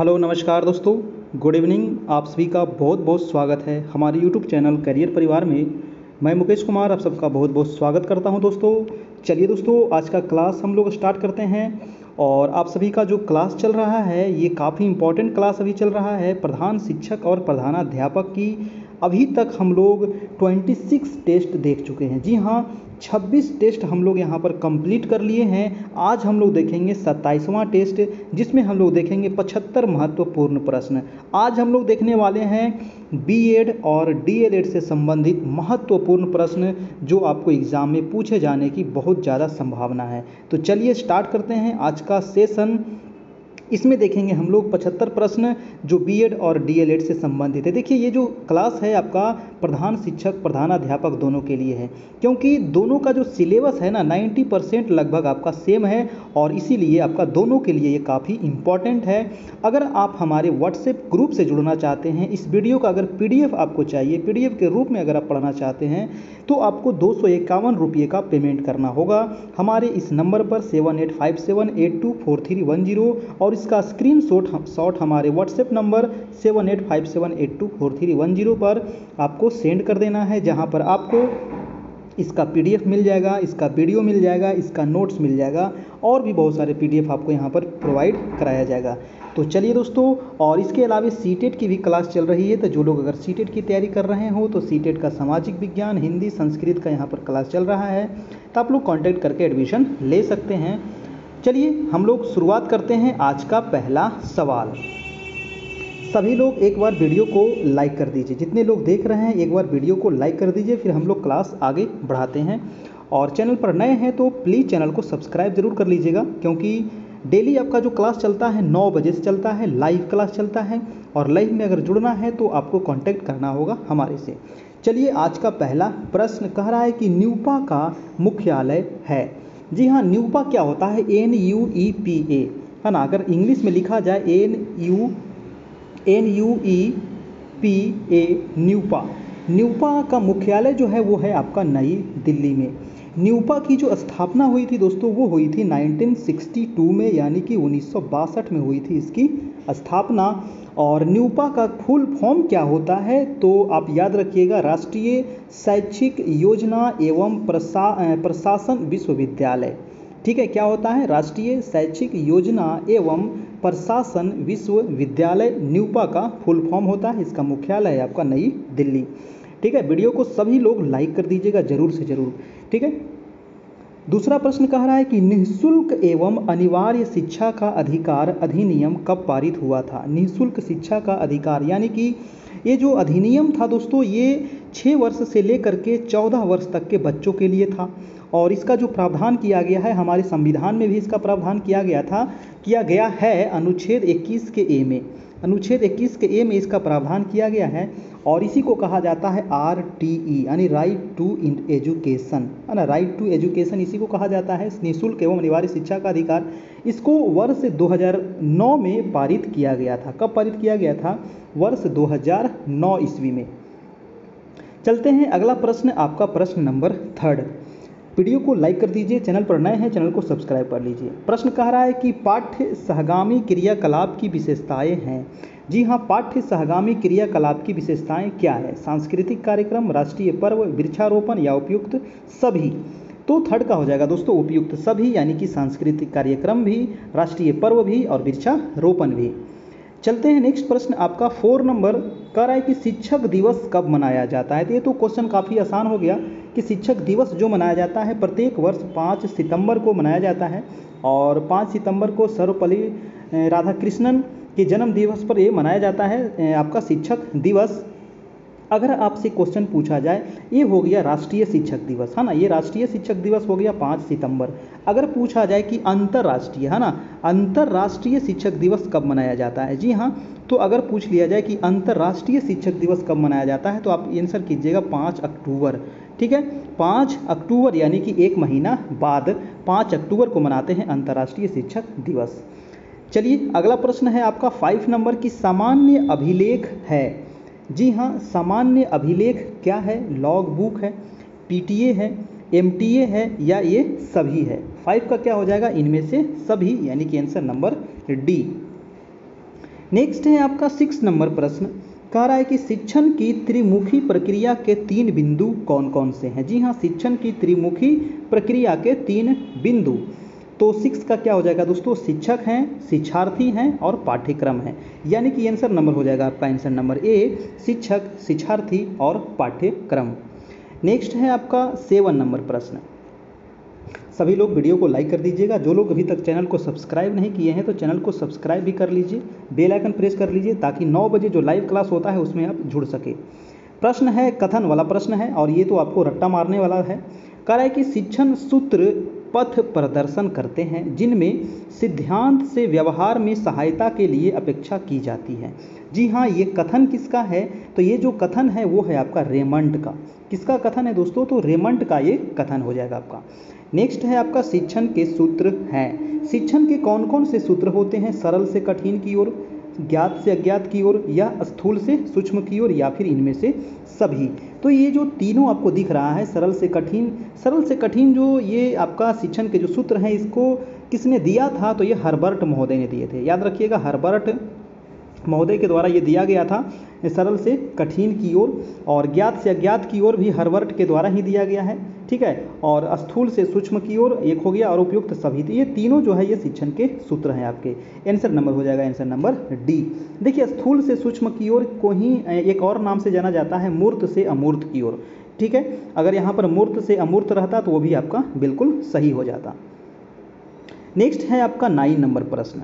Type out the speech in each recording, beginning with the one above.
Hello नमस्कार दोस्तों, good evening. आप सभी का बहुत बहुत स्वागत है हमारे यूट्यूब चैनल करियर परिवार में। मैं मुकेश कुमार आप सबका बहुत बहुत स्वागत करता हूं दोस्तों। चलिए दोस्तों, आज का क्लास हम लोग स्टार्ट करते हैं। और आप सभी का जो क्लास चल रहा है ये काफ़ी इम्पॉर्टेंट क्लास अभी चल रहा है प्रधान शिक्षक और प्रधानाध्यापक की। अभी तक हम लोग 26 टेस्ट देख चुके हैं। जी हाँ, 26 टेस्ट हम लोग यहाँ पर कंप्लीट कर लिए हैं। आज हम लोग देखेंगे 27वां टेस्ट, जिसमें हम लोग देखेंगे 75 महत्वपूर्ण प्रश्न। आज हम लोग देखने वाले हैं बीएड और डीएलएड से संबंधित महत्वपूर्ण प्रश्न जो आपको एग्ज़ाम में पूछे जाने की बहुत ज़्यादा संभावना है। तो चलिए स्टार्ट करते हैं आज का सेशन। इसमें देखेंगे हम लोग 75 प्रश्न जो बीएड और डीएलएड से संबंधित है। देखिए, ये जो क्लास है आपका प्रधान शिक्षक प्रधानाध्यापक दोनों के लिए है, क्योंकि दोनों का जो सिलेबस है ना 90% लगभग आपका सेम है, और इसीलिए आपका दोनों के लिए ये काफ़ी इम्पॉर्टेंट है। अगर आप हमारे व्हाट्सएप ग्रुप से जुड़ना चाहते हैं, इस वीडियो का अगर PDF आपको चाहिए, PDF के रूप में अगर आप पढ़ना चाहते हैं, तो आपको 251 रुपये का पेमेंट करना होगा हमारे इस नंबर पर 7857824310, और इसका स्क्रीनशॉट हमारे व्हाट्सएप नंबर 7857824310 पर आपको सेंड कर देना है, जहां पर आपको इसका PDF मिल जाएगा, इसका वीडियो मिल जाएगा, इसका नोट्स मिल जाएगा, और भी बहुत सारे PDF आपको यहाँ पर प्रोवाइड कराया जाएगा। तो चलिए दोस्तों, और इसके अलावा सीटेट की भी क्लास चल रही है, तो जो लोग अगर सीटेट की तैयारी कर रहे हो तो सीटेट का सामाजिक विज्ञान, हिंदी, संस्कृत का यहाँ पर क्लास चल रहा है, तो आप लोग कॉन्टैक्ट करके एडमिशन ले सकते हैं। चलिए हम लोग शुरुआत करते हैं आज का पहला सवाल। सभी लोग एक बार वीडियो को लाइक कर दीजिए, जितने लोग देख रहे हैं एक बार वीडियो को लाइक कर दीजिए, फिर हम लोग क्लास आगे बढ़ाते हैं। और चैनल पर नए हैं तो प्लीज़ चैनल को सब्सक्राइब ज़रूर कर लीजिएगा, क्योंकि डेली आपका जो क्लास चलता है 9 बजे से चलता है, लाइव क्लास चलता है, और लाइव में अगर जुड़ना है तो आपको कॉन्टैक्ट करना होगा हमारे से। चलिए, आज का पहला प्रश्न कह रहा है कि न्यूपा का मुख्यालय है। जी हाँ, न्यूपा क्या होता है? NUEPA है ना। अगर इंग्लिश में लिखा जाए NUEPA न्यूपा। न्यूपा का मुख्यालय जो है वो है आपका नई दिल्ली में। न्यूपा की जो स्थापना हुई थी दोस्तों, वो हुई थी 1962 में, यानी कि 1962 में हुई थी इसकी स्थापना। और न्यूपा का फुल फॉर्म क्या होता है तो आप याद रखिएगा, राष्ट्रीय शैक्षिक योजना एवं प्रशासन विश्वविद्यालय। ठीक है, क्या होता है? राष्ट्रीय शैक्षिक योजना एवं प्रशासन विश्वविद्यालय न्यूपा का फुल फॉर्म होता है। इसका मुख्यालय है आपका नई दिल्ली। ठीक है, वीडियो को सभी लोग लाइक कर दीजिएगा जरूर से जरूर। ठीक है, दूसरा प्रश्न कह रहा है कि निःशुल्क एवं अनिवार्य शिक्षा का अधिकार अधिनियम कब पारित हुआ था? निःशुल्क शिक्षा का अधिकार, यानी कि ये जो अधिनियम था दोस्तों, ये 6 वर्ष से लेकर के 14 वर्ष तक के बच्चों के लिए था, और इसका जो प्रावधान किया गया है हमारे संविधान में भी इसका प्रावधान किया गया है अनुच्छेद 21 के ए में। अनुच्छेद 21 के ए में इसका प्रावधान किया गया है, और इसी को कहा जाता है RTE, यानी राइट टू एजुकेशन, है ना। राइट टू एजुकेशन इसी को कहा जाता है। निःशुल्क एवं अनिवार्य शिक्षा का अधिकार, इसको वर्ष 2009 में पारित किया गया था। कब पारित किया गया था? वर्ष 2009 ईस्वी में। चलते हैं अगला प्रश्न, आपका प्रश्न नंबर 3। वीडियो को लाइक कर दीजिए, चैनल पर नए हैं चैनल को सब्सक्राइब कर लीजिए। प्रश्न कह रहा है कि पाठ्य सहगामी क्रियाकलाप की विशेषताएं हैं। जी हाँ, पाठ्य सहगामी क्रियाकलाप की विशेषताएं क्या है? सांस्कृतिक कार्यक्रम, राष्ट्रीय पर्व, वृक्षारोपण, या उपयुक्त सभी। तो 3rd का हो जाएगा दोस्तों उपयुक्त सभी, यानी कि सांस्कृतिक कार्यक्रम भी, राष्ट्रीय पर्व भी, और वृक्षारोपण भी। चलते हैं नेक्स्ट प्रश्न, आपका 4 नंबर। कह रहा है कि शिक्षक दिवस कब मनाया जाता है? तो ये तो क्वेश्चन काफ़ी आसान हो गया कि शिक्षक दिवस जो मनाया जाता है प्रत्येक वर्ष 5 सितंबर को मनाया जाता है, और 5 सितंबर को सर्वपल्ली राधाकृष्णन के जन्म दिवस पर ये मनाया जाता है आपका शिक्षक दिवस। अगर आपसे क्वेश्चन पूछा जाए, ये हो गया राष्ट्रीय शिक्षक दिवस, है ना, ये राष्ट्रीय शिक्षक दिवस हो गया 5 सितंबर। अगर पूछा जाए कि अंतर्राष्ट्रीय, है ना, अंतर्राष्ट्रीय शिक्षक दिवस कब मनाया जाता है? जी हाँ, तो अगर पूछ लिया जाए कि अंतर्राष्ट्रीय शिक्षक दिवस कब मनाया जाता है, तो आप आंसर कीजिएगा 5 अक्टूबर। ठीक है, 5 अक्टूबर, यानी कि 1 महीना बाद 5 अक्टूबर को मनाते हैं अंतर्राष्ट्रीय शिक्षक दिवस। चलिए, अगला प्रश्न है आपका 5 नंबर की सामान्य अभिलेख है। जी हाँ, सामान्य अभिलेख क्या है? लॉग बुक है, PTA है, MTA है, या ये सभी है? 5 का क्या हो जाएगा? इनमें से सभी, यानी कि आंसर नंबर D। नेक्स्ट है आपका 6 नंबर प्रश्न, कह रहा है कि शिक्षण की त्रिमुखी प्रक्रिया के 3 बिंदु कौन कौन से हैं। जी हाँ, शिक्षण की त्रिमुखी प्रक्रिया के 3 बिंदु। तो 6 का क्या हो जाएगा दोस्तों, शिक्षक हैं, शिक्षार्थी हैं और पाठ्यक्रम है, यानी कि आंसर नंबर हो जाएगा आपका आंसर नंबर ए, शिक्षक, शिक्षार्थी और पाठ्यक्रम। नेक्स्ट है आपका 7 नंबर प्रश्न। सभी लोग वीडियो को लाइक कर दीजिएगा, जो लोग अभी तक चैनल को सब्सक्राइब नहीं किए हैं तो चैनल को सब्सक्राइब भी कर लीजिए, बेल आइकन प्रेस कर लीजिए ताकि 9 बजे जो लाइव क्लास होता है उसमें आप जुड़ सके। प्रश्न है, कथन वाला प्रश्न है और ये तो आपको रट्टा मारने वाला है। कह रहा है कि शिक्षण सूत्र पथ प्रदर्शन करते हैं जिनमें सिद्धांत से व्यवहार में सहायता के लिए अपेक्षा की जाती है। जी हाँ, ये कथन किसका है, तो ये जो कथन है वो है आपका रेमंड का। किसका कथन है दोस्तों, तो रेमंड का ये कथन हो जाएगा आपका। नेक्स्ट है आपका शिक्षण के सूत्र हैं। शिक्षण के कौन कौन से सूत्र होते हैं, सरल से कठिन की ओर, ज्ञात से अज्ञात की ओर, या स्थूल से सूक्ष्म की ओर, या फिर इनमें से सभी। तो ये जो तीनों आपको दिख रहा है, सरल से कठिन, सरल से कठिन जो ये आपका शिक्षण के जो सूत्र हैं इसको किसने दिया था, तो ये हर्बर्ट महोदय ने दिए थे। याद रखिएगा, हर्बर्ट महोदय के द्वारा ये दिया गया था, सरल से कठिन की ओर, और ज्ञात से अज्ञात की ओर भी हर्बर्ट के द्वारा ही दिया गया है, ठीक है, और स्थूल से सूक्ष्म की ओर एक हो गया, और उपयुक्त सभी। तो ये तीनों जो है ये शिक्षण के सूत्र हैं आपके। आंसर नंबर हो जाएगा आंसर नंबर डी। देखिए, स्थूल से सूक्ष्म की ओर को ही एक और नाम से जाना जाता है, मूर्त से अमूर्त की ओर, ठीक है। अगर यहाँ पर मूर्त से अमूर्त रहता तो वो भी आपका बिल्कुल सही हो जाता। नेक्स्ट है आपका 9 नंबर प्रश्न।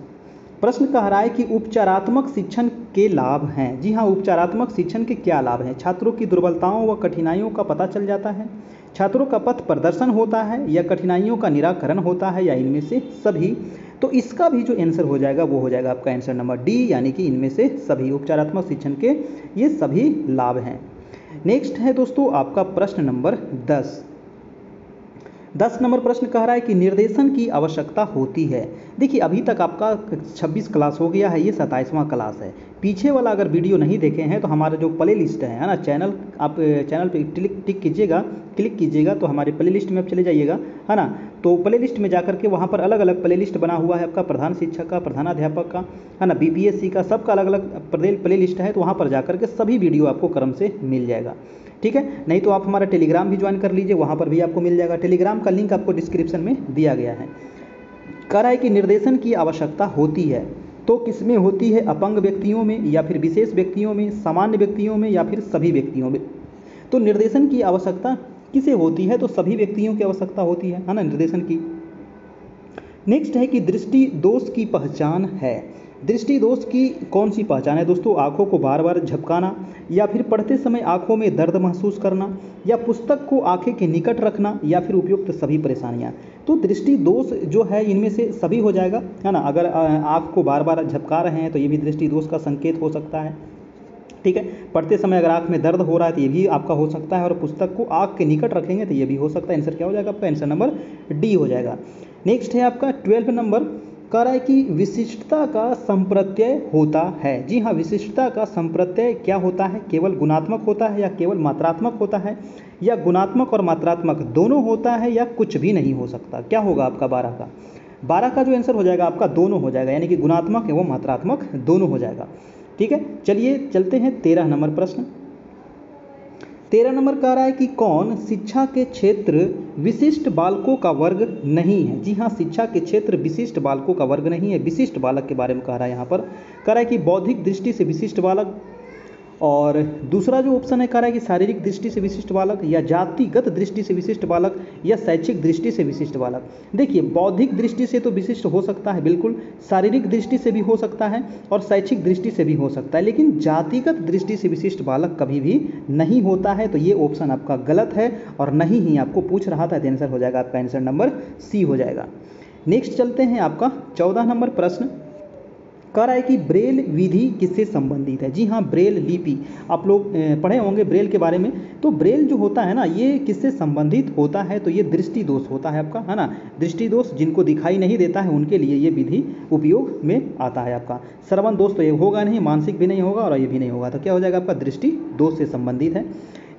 प्रश्न कह रहा है कि उपचारात्मक शिक्षण के लाभ हैं। जी हाँ, उपचारात्मक शिक्षण के क्या लाभ हैं। छात्रों की दुर्बलताओं व कठिनाइयों का पता चल जाता है, छात्रों का पथ प्रदर्शन होता है, या कठिनाइयों का निराकरण होता है, या इनमें से सभी। तो इसका भी जो आंसर हो जाएगा वो हो जाएगा आपका आंसर नंबर डी, यानी कि इनमें से सभी। उपचारात्मक शिक्षण के ये सभी लाभ हैं। नेक्स्ट है दोस्तों आपका प्रश्न नंबर 10। 10 नंबर प्रश्न कह रहा है कि निर्देशन की आवश्यकता होती है। देखिए, अभी तक आपका 26 क्लास हो गया है, ये 27वां क्लास है। पीछे वाला अगर वीडियो नहीं देखे हैं तो हमारा जो प्ले लिस्ट है ना, चैनल, आप चैनल पे क्लिक कीजिएगा तो हमारे प्ले लिस्ट में आप चले जाइएगा, है ना। तो प्ले लिस्ट में जाकर के वहाँ पर अलग अलग प्ले लिस्ट बना हुआ है आपका, प्रधान शिक्षक का, प्रधानाध्यापक का, है ना, BPSC का, सबका अलग अलग प्ले लिस्ट है। तो वहाँ पर जाकर के सभी वीडियो आपको क्रम से मिल जाएगा, ठीक है। नहीं तो आप हमारा टेलीग्राम भी ज्वाइन कर लीजिए, वहाँ पर भी आपको मिल जाएगा। टेलीग्राम का लिंक आपको डिस्क्रिप्शन में दिया गया है। कह रहा है कि निर्देशन की आवश्यकता होती है, तो किसमें होती है, अपंग व्यक्तियों में, या फिर विशेष व्यक्तियों में, सामान्य व्यक्तियों में, या फिर सभी व्यक्तियों में। तो निर्देशन की आवश्यकता किसे होती है, तो सभी व्यक्तियों की आवश्यकता होती है ना, निर्देशन की। नेक्स्ट है कि दृष्टि दोष की पहचान है। दृष्टि दोष की कौन सी पहचान है दोस्तों, आंखों को बार बार झपकाना, या फिर पढ़ते समय आंखों में दर्द महसूस करना, या पुस्तक को आंखें के निकट रखना, या फिर उपयुक्त सभी परेशानियां। तो दृष्टि दोष जो है इनमें से सभी हो जाएगा, है ना। अगर आंख को बार बार झपका रहे हैं तो ये भी दृष्टि दोष का संकेत हो सकता है, ठीक है। पढ़ते समय अगर आंख में दर्द हो रहा है तो ये भी आपका हो सकता है, और पुस्तक को आंख के निकट रखेंगे तो ये भी हो सकता है। आंसर क्या हो जाएगा आपका, आंसर नंबर डी हो जाएगा। नेक्स्ट है आपका 12 नंबर, कह रहा है कि विशिष्टता का संप्रत्यय होता है। जी हाँ, विशिष्टता का संप्रत्यय क्या होता है, केवल गुणात्मक होता है, या केवल मात्रात्मक होता है, या गुणात्मक और मात्रात्मक दोनों होता है, या कुछ भी नहीं हो सकता। क्या होगा आपका 12 का जो आंसर हो जाएगा आपका दोनों हो जाएगा, यानी कि गुणात्मक एवं मात्रात्मक दोनों हो जाएगा, ठीक है। चलिए चलते हैं 13 नंबर प्रश्न। 13 नंबर कह रहा है कि कौन शिक्षा के क्षेत्र विशिष्ट बालकों का वर्ग नहीं है। जी हाँ, शिक्षा के क्षेत्र विशिष्ट बालकों का वर्ग नहीं है। विशिष्ट बालक के बारे में कह रहा है यहाँ पर, कह रहा है कि बौद्धिक दृष्टि से विशिष्ट बालक, और दूसरा जो ऑप्शन है कह रहा है कि शारीरिक दृष्टि से विशिष्ट बालक, या जातिगत दृष्टि से विशिष्ट बालक, या शैक्षिक दृष्टि से विशिष्ट बालक। देखिए, बौद्धिक दृष्टि से तो विशिष्ट हो सकता है बिल्कुल, शारीरिक दृष्टि से भी हो सकता है, और शैक्षिक दृष्टि से भी हो सकता है, लेकिन जातिगत दृष्टि से विशिष्ट बालक कभी भी नहीं होता है। तो ये ऑप्शन आपका गलत है और नहीं ही आपको पूछ रहा था। आंसर हो जाएगा आपका आंसर नंबर सी हो जाएगा। नेक्स्ट चलते हैं आपका 14 नंबर प्रश्न। कह रहा है कि ब्रेल विधि किससे संबंधित है। जी हाँ, ब्रेल लिपि, आप लोग पढ़े होंगे ब्रेल के बारे में। तो ब्रेल जो होता है ना, ये किससे संबंधित होता है, तो ये दृष्टि दोष होता है आपका, है ना। दृष्टि दोष जिनको दिखाई नहीं देता है उनके लिए ये विधि उपयोग में आता है आपका। श्रवण दोष तो ये होगा नहीं, मानसिक भी नहीं होगा, और ये भी नहीं होगा। तो क्या हो जाएगा आपका, दृष्टि दोष से संबंधित है।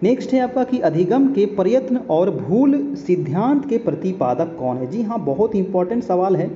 नेक्स्ट है आपका कि अधिगम के प्रयत्न और भूल सिद्धांत के प्रतिपादक कौन है। जी हाँ, बहुत इंपॉर्टेंट सवाल है।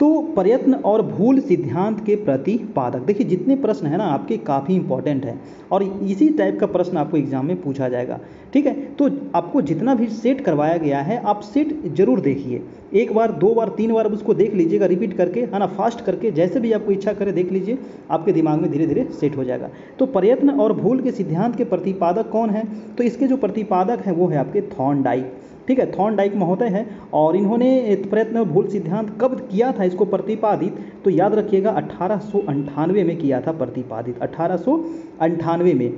तो प्रयत्न और भूल सिद्धांत के प्रतिपादक। देखिए जितने प्रश्न हैं ना आपके काफ़ी इंपॉर्टेंट हैं और इसी टाइप का प्रश्न आपको एग्जाम में पूछा जाएगा, ठीक है। तो आपको जितना भी सेट करवाया गया है आप सेट जरूर देखिए, एक बार दो बार तीन बार उसको देख लीजिएगा रिपीट करके, है ना, फास्ट करके, जैसे भी आपको इच्छा करे देख लीजिए, आपके दिमाग में धीरे धीरे सेट हो जाएगा। तो प्रयत्न और भूल के सिद्धांत के प्रतिपादक कौन है, तो इसके जो प्रतिपादक हैं वो है आपके थॉर्नडाइक, ठीक है, थॉर्नडाइक महोदय हैं। और इन्होंने प्रयत्न और भूल सिद्धांत कब किया था इसको प्रतिपादित, तो याद रखिएगा 1898 में किया था प्रतिपादित, 1898 में।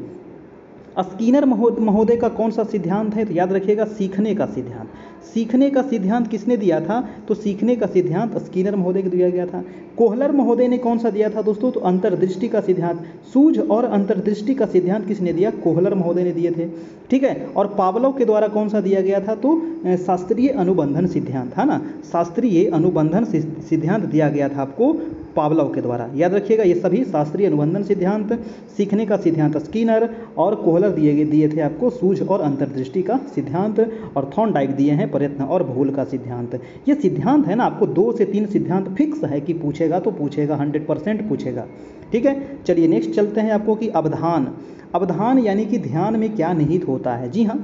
स्किनर महोदय का कौन सा सिद्धांत है, तो याद रखिएगा सीखने का सिद्धांत। सीखने का सिद्धांत किसने दिया था, तो सीखने का सिद्धांत स्किनर महोदय को दिया गया था। कोहलर महोदय ने कौन सा दिया था दोस्तों, तो अंतर्दृष्टि का सिद्धांत। सूझ और अंतर्दृष्टि का सिद्धांत किसने दिया, कोहलर महोदय ने दिए थे, ठीक है। और पावलोव के द्वारा कौन सा दिया गया था, तो शास्त्रीय अनुबंधन सिद्धांत, है ना, शास्त्रीय अनुबंधन सिद्धांत दिया गया था आपको पावलोव के द्वारा, याद रखिएगा। ये सभी शास्त्रीय अनुबंधन सिद्धांत, सीखने का सिद्धांत स्किनर और कोहलर दिए थे आपको, सूझ और अंतर्दृष्टि का सिद्धांत, और थॉर्नडाइक दिए हैं प्रयत्न और भूल का सिद्धांत। ये सिद्धांत है ना आपको 2 से 3 सिद्धांत फिक्स है कि पूछेगा तो पूछेगा, 100% पूछेगा, ठीक है। चलिए नेक्स्ट चलते हैं आपको कि अवधान। अवधान यानी कि ध्यान में क्या निहित होता है, जी हाँ,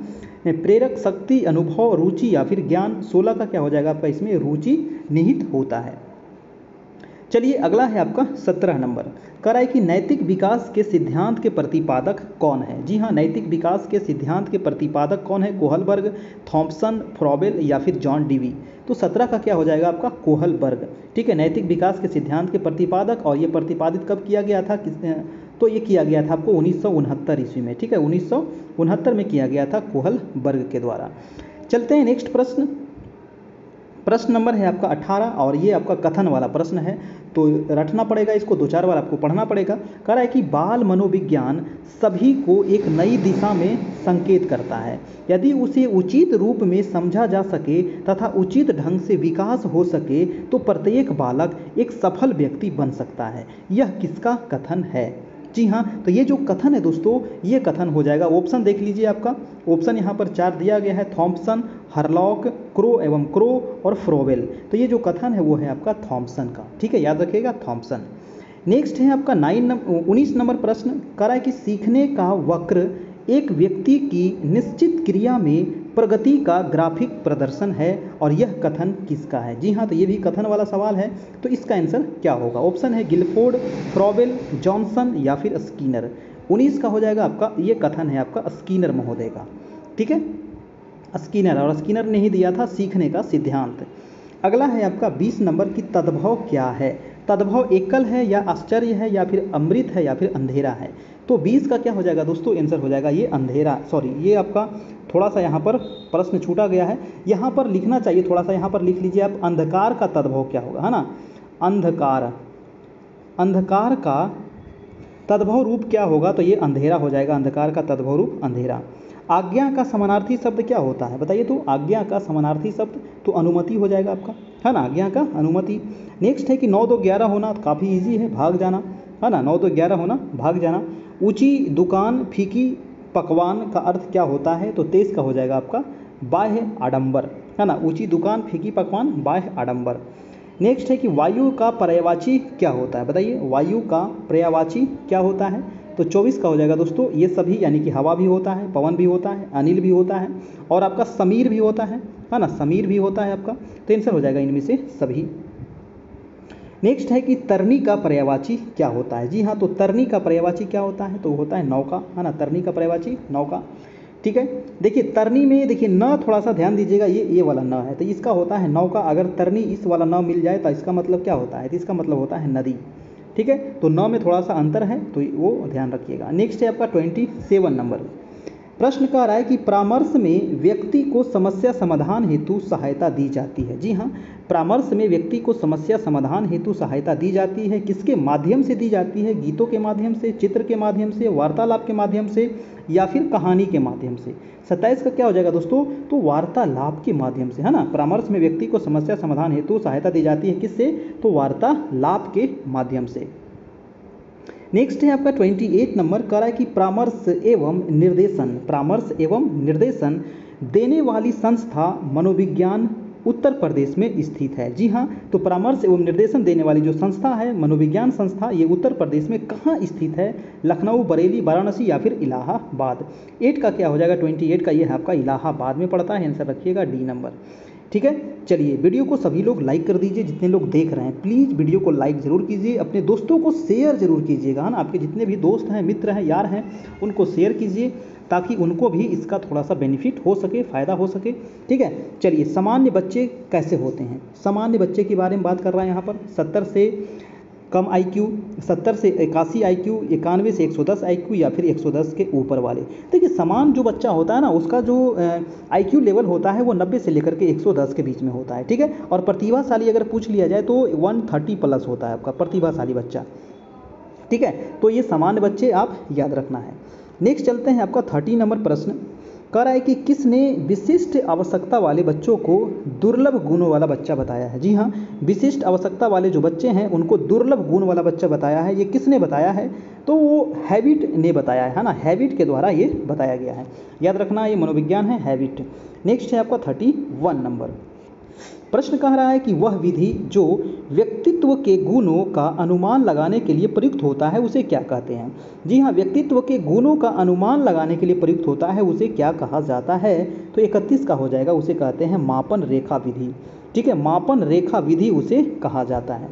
प्रेरक शक्ति, अनुभव, रुचि या फिर ज्ञान, 16 का क्या हो जाएगा आपका, इसमें रुचि निहित होता है। चलिए अगला है आपका 17 नंबर, कह रहा है कि नैतिक विकास के सिद्धांत के प्रतिपादक कौन है, जी हाँ, नैतिक विकास के सिद्धांत के प्रतिपादक कौन है, कोहलबर्ग, थॉम्पसन, फ्रॉबेल या फिर जॉन डीवी, तो 17 का क्या हो जाएगा आपका कोहलबर्ग, ठीक है, नैतिक विकास के सिद्धांत के प्रतिपादक। और ये प्रतिपादित कब किया गया था, तो ये किया गया था आपको 1969 ईस्वी में, ठीक है, 1969 में किया गया था कोहलबर्ग के द्वारा। चलते हैं नेक्स्ट प्रश्न, प्रश्न नंबर है आपका 18 और ये आपका कथन वाला प्रश्न है, तो रटना पड़ेगा इसको, 2-4 बार आपको पढ़ना पड़ेगा। कह रहा है कि बाल मनोविज्ञान सभी को एक नई दिशा में संकेत करता है, यदि उसे उचित रूप में समझा जा सके तथा उचित ढंग से विकास हो सके तो प्रत्येक बालक एक सफल व्यक्ति बन सकता है। यह किसका कथन है, जी हाँ, तो ये जो कथन है दोस्तों ये कथन हो जाएगा, ऑप्शन देख लीजिए, आपका ऑप्शन यहाँ पर 4 दिया गया है, थॉम्पसन, हर्लॉक, क्रो और फ्रोवेल, तो ये जो कथन है वो है आपका थॉम्पसन का, ठीक है, याद रखिएगा थॉम्पसन। नेक्स्ट है आपका 19 नंबर प्रश्न, कह रहा है कि सीखने का वक्र एक व्यक्ति की निश्चित क्रिया में प्रगति का ग्राफिक प्रदर्शन है और यह कथन किसका है, जी हाँ, तो ये भी कथन वाला सवाल है, तो इसका आंसर क्या होगा, ऑप्शन है गिलफोर्ड, फ्रॉबेल, जॉनसन या फिर स्किनर, 19 का हो जाएगा आपका, ये कथन है आपका स्किनर महोदय का, ठीक है, स्किनर, और स्किनर ने ही दिया था सीखने का सिद्धांत। अगला है आपका 20 नंबर की तद्भव क्या है, तद्भव एकल है या आश्चर्य है या फिर अमृत है या फिर अंधेरा है, तो 20 का क्या हो जाएगा दोस्तों, आंसर हो जाएगा ये अंधेरा, सॉरी ये आपका थोड़ा सा यहाँ पर प्रश्न छूटा गया है, यहाँ पर लिखना चाहिए, थोड़ा सा यहाँ पर लिख लीजिए आप, अंधकार का तद्भव क्या होगा, है ना, अंधकार, अंधकार का तद्भव रूप क्या होगा, तो ये अंधेरा हो जाएगा, अंधकार का तद्भव रूप अंधेरा। आज्ञा का समानार्थी शब्द क्या होता है बताइए, तो आज्ञा का समानार्थी शब्द तो अनुमति हो जाएगा आपका, है ना, आज्ञा का अनुमति। नेक्स्ट है कि 9-2-11 होना, काफ़ी ईजी है, भाग जाना, है ना, 9-2-11 होना, भाग जाना। ऊंची दुकान फीकी पकवान का अर्थ क्या होता है, तो 23 का हो जाएगा आपका बाह्य आडंबर, है ना, ऊंची दुकान फीकी पकवान बाह्य आडंबर। नेक्स्ट है कि वायु का पर्यायवाची क्या होता है बताइए, वायु का पर्यायवाची क्या होता है, तो 24 का हो जाएगा दोस्तों ये सभी, यानी कि हवा भी होता है, पवन भी होता है, अनिल भी होता है और आपका समीर भी होता है, है ना, समीर भी होता है आपका, तो आंसर हो जाएगा इनमें से सभी। नेक्स्ट है कि तरनी का पर्यायवाची क्या होता है, जी हाँ, तो तरनी का पर्यायवाची क्या होता है, तो होता है नौका, है ना, तरनी का पर्यायवाची नौका, ठीक है। देखिए तरनी में देखिए न, थोड़ा सा ध्यान दीजिएगा, ये वाला न है तो इसका होता है नौका, अगर तरनी इस वाला न मिल जाए तो इसका मतलब क्या होता है, तो इसका मतलब होता है नदी, ठीक है, तो न में थोड़ा सा अंतर है तो वो ध्यान रखिएगा। नेक्स्ट है आपका 27 नंबर प्रश्न, कह रहा है कि परामर्श में व्यक्ति को समस्या समाधान हेतु सहायता दी जाती है, जी हाँ, परामर्श में व्यक्ति को समस्या समाधान हेतु सहायता दी जाती है, किसके माध्यम से दी जाती है, गीतों के माध्यम से, चित्र के माध्यम से, वार्तालाप के माध्यम से या फिर कहानी के माध्यम से, 27 का क्या हो जाएगा दोस्तों, तो वार्तालाप के माध्यम से, है ना, परामर्श में व्यक्ति को समस्या समाधान हेतु सहायता दी जाती है किससे, तो वार्तालाप के माध्यम से। नेक्स्ट है आपका 28 नंबर, कह रहा है कि परामर्श एवं निर्देशन, परामर्श एवं निर्देशन देने वाली संस्था मनोविज्ञान उत्तर प्रदेश में स्थित है। जी हाँ, तो परामर्श एवं निर्देशन देने वाली जो संस्था है मनोविज्ञान संस्था, ये उत्तर प्रदेश में कहाँ स्थित है? लखनऊ, बरेली, वाराणसी या फिर इलाहाबाद। 8 का क्या हो जाएगा? 28 का ये आपका इलाहाबाद में पड़ता है। आंसर रखिएगा डी नंबर। ठीक है, चलिए वीडियो को सभी लोग लाइक कर दीजिए। जितने लोग देख रहे हैं प्लीज़ वीडियो को लाइक ज़रूर कीजिए, अपने दोस्तों को शेयर ज़रूर कीजिएगा ना। आपके जितने भी दोस्त हैं, मित्र हैं, यार हैं, उनको शेयर कीजिए ताकि उनको भी इसका थोड़ा सा बेनिफिट हो सके, फ़ायदा हो सके। ठीक है, चलिए सामान्य बच्चे कैसे होते हैं, सामान्य बच्चे के बारे में बात कर रहा है यहाँ पर। 70 से कम IQ, 70 से 81 IQ, 91 से 110 IQ या फिर 110 के ऊपर वाले। देखिए समान जो बच्चा होता है ना, उसका जो IQ लेवल होता है वो 90 से लेकर के 110 के बीच में होता है। ठीक है, और प्रतिभाशाली अगर पूछ लिया जाए तो 130 प्लस होता है आपका प्रतिभाशाली बच्चा। ठीक है, तो ये सामान्य बच्चे आप याद रखना है। नेक्स्ट चलते हैं आपका 30 नंबर प्रश्न। कह रहा है कि किसने विशिष्ट आवश्यकता वाले बच्चों को दुर्लभ गुणों वाला बच्चा बताया है? जी हाँ, विशिष्ट आवश्यकता वाले जो बच्चे हैं उनको दुर्लभ गुण वाला बच्चा बताया है। ये किसने बताया है? तो वो हैबिट ने बताया है ना, हैबिट के द्वारा ये बताया गया है। याद रखना ये मनोविज्ञान है, हैबिट। नेक्स्ट है आपका 31 नंबर प्रश्न। कह रहा है कि वह विधि जो व्यक्तित्व के गुणों का अनुमान लगाने के लिए प्रयुक्त होता है उसे क्या कहते हैं? जी हाँ, व्यक्तित्व के गुणों का अनुमान लगाने के लिए प्रयुक्त होता है उसे क्या कहा जाता है? तो 31 का हो जाएगा, उसे कहते हैं मापन रेखा विधि। ठीक है, मापन रेखा विधि उसे कहा जाता है।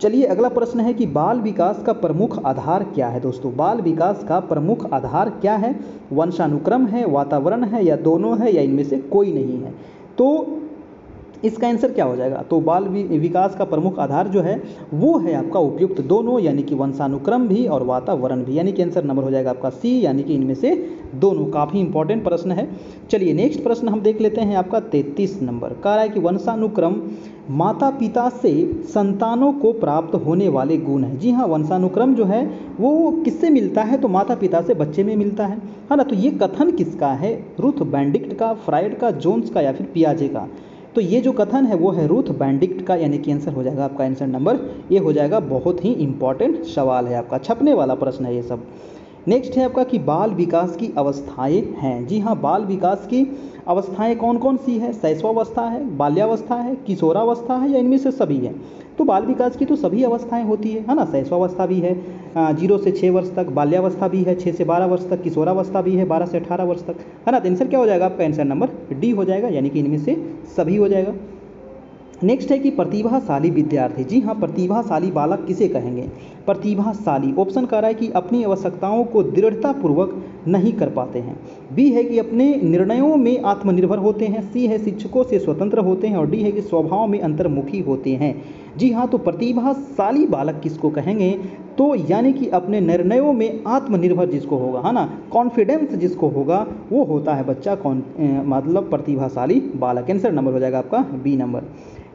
चलिए अगला प्रश्न है कि बाल विकास का प्रमुख आधार क्या है? दोस्तों बाल विकास का प्रमुख आधार क्या है? वंशानुक्रम है, वातावरण है, या दोनों है, या इनमें से कोई नहीं है? तो इसका आंसर क्या हो जाएगा? तो बाल विकास का प्रमुख आधार जो है वो है आपका उपयुक्त दोनों, यानी कि वंशानुक्रम भी और वातावरण भी, यानी कि आंसर नंबर हो जाएगा आपका सी, यानी कि इनमें से दोनों। काफ़ी इंपॉर्टेंट प्रश्न है। चलिए नेक्स्ट प्रश्न हम देख लेते हैं आपका 33 नंबर। कह रहा है कि वंशानुक्रम माता पिता से संतानों को प्राप्त होने वाले गुण है। जी हाँ, वंशानुक्रम जो है वो किससे मिलता है? तो माता पिता से बच्चे में मिलता है ना। तो ये कथन किसका है? रूथ बेंडिक्ट का, फ्राइड का, जोन्स का या फिर पियाजे का? तो ये जो कथन है वो है रूथ बेंडिक्ट का, यानी कि आंसर हो जाएगा आपका आंसर नंबर ये हो जाएगा। बहुत ही इंपॉर्टेंट सवाल है आपका, छपने वाला प्रश्न है ये सब। नेक्स्ट है आपका कि बाल विकास की अवस्थाएं हैं। जी हाँ, बाल विकास की अवस्थाएं कौन कौन सी है? शैशवावस्था है, बाल्यावस्था है, किशोरावस्था है, या इनमें से सभी है? तो बाल विकास की तो सभी अवस्थाएं होती है ना। शैशवावस्था भी है 0 से 6 वर्ष तक, बाल्यावस्था भी है 6 से 12 वर्ष तक, किशोरावस्था भी है 12 से 18 वर्ष तक, है ना। तो आंसर क्या हो जाएगा आपका? आंसर नंबर डी हो जाएगा, यानी कि इनमें से सभी हो जाएगा। नेक्स्ट है कि प्रतिभाशाली विद्यार्थी। जी हाँ, प्रतिभाशाली बालक किसे कहेंगे? प्रतिभाशाली ऑप्शन कह रहा है कि अपनी आवश्यकताओं को दृढ़तापूर्वक नहीं कर पाते हैं, बी है कि अपने निर्णयों में आत्मनिर्भर होते हैं, सी है शिक्षकों से स्वतंत्र होते हैं, और डी है कि स्वभाव में अंतर्मुखी होते हैं। जी हाँ, तो प्रतिभाशाली बालक किसको कहेंगे? तो यानी कि अपने निर्णयों में आत्मनिर्भर जिसको होगा, है ना, कॉन्फिडेंस जिसको होगा वो होता है बच्चा मतलब प्रतिभाशाली बालक। आंसर नंबर हो जाएगा आपका बी नंबर।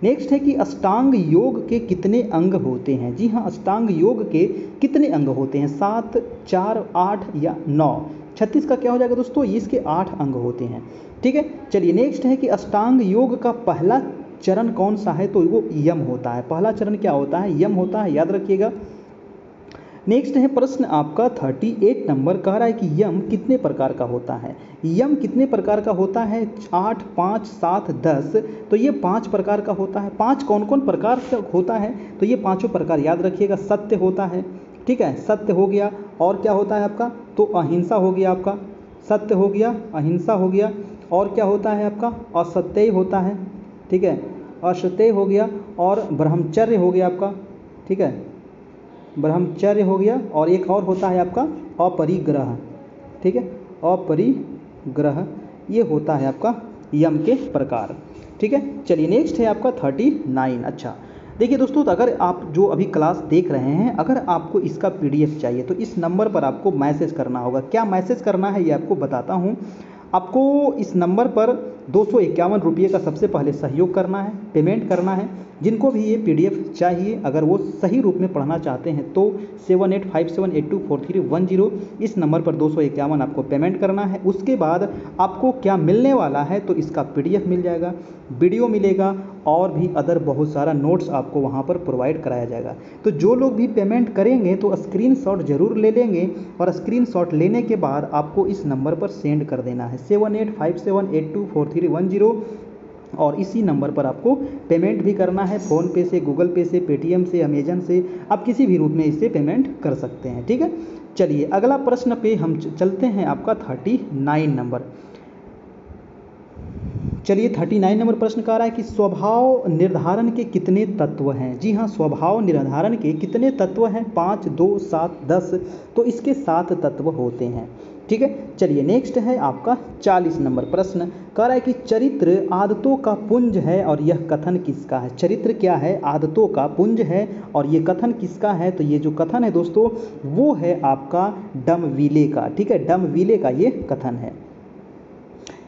नेक्स्ट है कि अष्टांग योग के कितने अंग होते हैं? जी हाँ, अष्टांग योग के कितने अंग होते हैं? 7, 4, 8 या 9? 36 का क्या हो जाएगा दोस्तों? इसके 8 अंग होते हैं। ठीक है, चलिए नेक्स्ट है कि अष्टांग योग का पहला चरण कौन सा है? तो वो यम होता है। पहला चरण क्या होता है? यम होता है, याद रखिएगा। नेक्स्ट है प्रश्न आपका 38 नंबर। कह रहा है कि यम कितने प्रकार का होता है? यम कितने प्रकार का होता है? 8, 5, 7, 10। तो ये 5 प्रकार का होता है। 5 कौन कौन प्रकार का होता है? तो ये पांचों प्रकार याद रखिएगा। सत्य होता है, ठीक है, सत्य हो गया, और क्या होता है आपका? तो अहिंसा हो गया आपका, सत्य हो गया, अहिंसा हो गया, और क्या होता है आपका? असत्य होता है, ठीक है, असत्य हो गया, और ब्रह्मचर्य हो गया आपका, ठीक है, ब्रह्मचर्य हो गया, और एक और होता है आपका अपरिग्रह, ठीक है, अपरिग्रह। ये होता है आपका यम के प्रकार। ठीक है, चलिए नेक्स्ट है आपका 39। अच्छा देखिए दोस्तों, तो अगर आप जो अभी क्लास देख रहे हैं, अगर आपको इसका PDF चाहिए तो इस नंबर पर आपको मैसेज करना होगा। क्या मैसेज करना है ये आपको बताता हूँ। आपको इस नंबर पर 251 रुपये का सबसे पहले सहयोग करना है, पेमेंट करना है। जिनको भी ये PDF चाहिए, अगर वो सही रूप में पढ़ना चाहते हैं, तो 7857824310 इस नंबर पर 251 आपको पेमेंट करना है। उसके बाद आपको क्या मिलने वाला है? तो इसका PDF मिल जाएगा, वीडियो मिलेगा, और भी अदर बहुत सारा नोट्स आपको वहाँ पर प्रोवाइड कराया जाएगा। तो जो लोग भी पेमेंट करेंगे तो स्क्रीनशॉट ज़रूर ले लेंगे, और स्क्रीनशॉट लेने के बाद आपको इस नंबर पर सेंड कर देना है 7857824310। और इसी नंबर पर आपको पेमेंट भी करना है। फ़ोन पे से, गूगल पे से, पेटीएम से, अमेजन से, आप किसी भी रूप में इससे पेमेंट कर सकते हैं। ठीक है, चलिए अगला प्रश्न पे हम चलते हैं, आपका 39 नंबर। चलिए 39 नंबर प्रश्न कह रहा है कि स्वभाव निर्धारण के कितने तत्व हैं। जी हाँ, स्वभाव निर्धारण के कितने तत्व हैं? 5, 2, 7, 10, तो इसके 7 तत्व होते हैं। ठीक है, चलिए नेक्स्ट है आपका 40 नंबर प्रश्न। कह रहा है कि चरित्र आदतों का पुंज है और यह कथन किसका है। चरित्र क्या है? आदतों का पुंज है और ये कथन किसका है? तो ये जो कथन है दोस्तों वो है आपका डमविले का। ठीक है, डमविले का ये कथन है।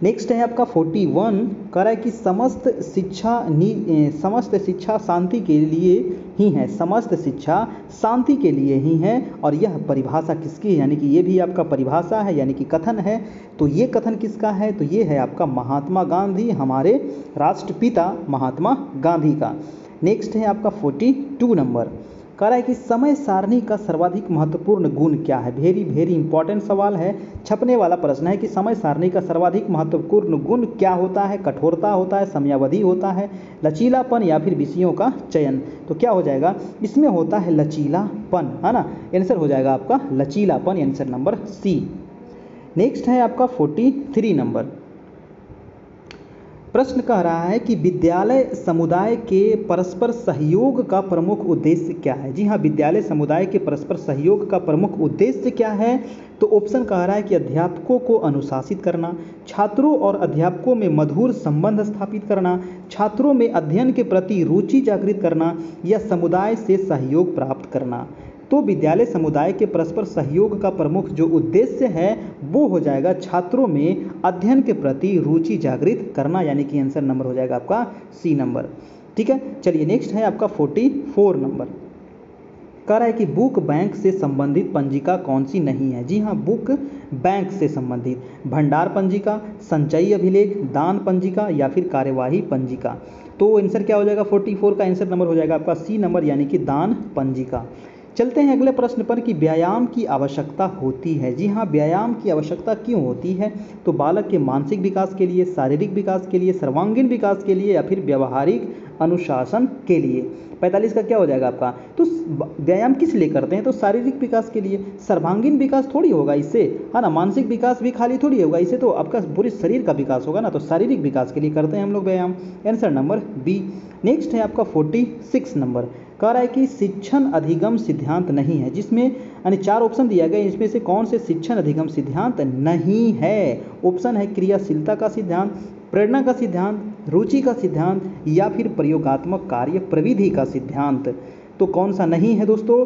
नेक्स्ट है आपका 41। कह रहा है कि समस्त शिक्षा शांति के लिए ही है। समस्त शिक्षा शांति के लिए ही है और यह परिभाषा किसकी है, यानी कि ये भी आपका परिभाषा है, यानी कि कथन है। तो ये कथन किसका है? तो ये है आपका महात्मा गांधी, हमारे राष्ट्रपिता महात्मा गांधी का। नेक्स्ट है आपका 42 नंबर। कह रहा है कि समय सारणी का सर्वाधिक महत्वपूर्ण गुण क्या है। वेरी वेरी इंपॉर्टेंट सवाल है, छपने वाला प्रश्न है कि समय सारणी का सर्वाधिक महत्वपूर्ण गुण क्या होता है। कठोरता होता है, समयावधि होता है, लचीलापन या फिर विषयों का चयन। तो क्या हो जाएगा इसमें? होता है लचीलापन, है ना। आंसर हो जाएगा आपका लचीलापन, आंसर नंबर सी। नेक्स्ट है आपका 43 नंबर प्रश्न। कह रहा है कि विद्यालय समुदाय के परस्पर सहयोग का प्रमुख उद्देश्य क्या है। जी हाँ, विद्यालय समुदाय के परस्पर सहयोग का प्रमुख उद्देश्य क्या है? तो ऑप्शन कह रहा है कि अध्यापकों को अनुशासित करना, छात्रों और अध्यापकों में मधुर संबंध स्थापित करना, छात्रों में अध्ययन के प्रति रुचि जागृत करना या समुदाय से सहयोग प्राप्त करना। तो विद्यालय समुदाय के परस्पर सहयोग का प्रमुख जो उद्देश्य है वो हो जाएगा छात्रों में अध्ययन के प्रति रुचि जागृत करना, यानी कि आंसर नंबर हो जाएगा आपका सी नंबर। ठीक है, चलिए नेक्स्ट है आपका 44 नंबर। कह रहा है कि बुक बैंक से संबंधित पंजिका कौन सी नहीं है। जी हाँ, बुक बैंक से संबंधित भंडार पंजिका, संचयी अभिलेख, दान पंजिका या फिर कार्यवाही पंजिका। तो आंसर क्या हो जाएगा? 44 का आंसर नंबर हो जाएगा आपका सी नंबर, यानी कि दान पंजिका। चलते हैं अगले प्रश्न पर कि व्यायाम की आवश्यकता होती है। जी हाँ, व्यायाम की आवश्यकता क्यों होती है? तो बालक के मानसिक विकास के लिए, शारीरिक विकास के लिए, सर्वांगीण विकास के लिए या फिर व्यावहारिक अनुशासन के लिए। 45 का क्या हो जाएगा आपका? तो व्यायाम किस लिए करते हैं? तो शारीरिक विकास के लिए। सर्वांगीण विकास थोड़ी होगा इससे, है ना। मानसिक विकास भी खाली थोड़ी होगा इससे, तो आपका पूरे शरीर का विकास होगा ना। तो शारीरिक विकास के लिए करते हैं हम लोग व्यायाम, आंसर नंबर बी। नेक्स्ट है आपका 46 नंबर। कह रहा है कि शिक्षण अधिगम सिद्धांत नहीं है, जिसमें यानी 4 ऑप्शन दिया गया, इसमें से कौन से शिक्षण अधिगम सिद्धांत नहीं है। ऑप्शन है क्रियाशीलता का सिद्धांत, प्रेरणा का सिद्धांत, रुचि का सिद्धांत या फिर प्रयोगात्मक कार्य प्रविधि का सिद्धांत। तो कौन सा नहीं है दोस्तों?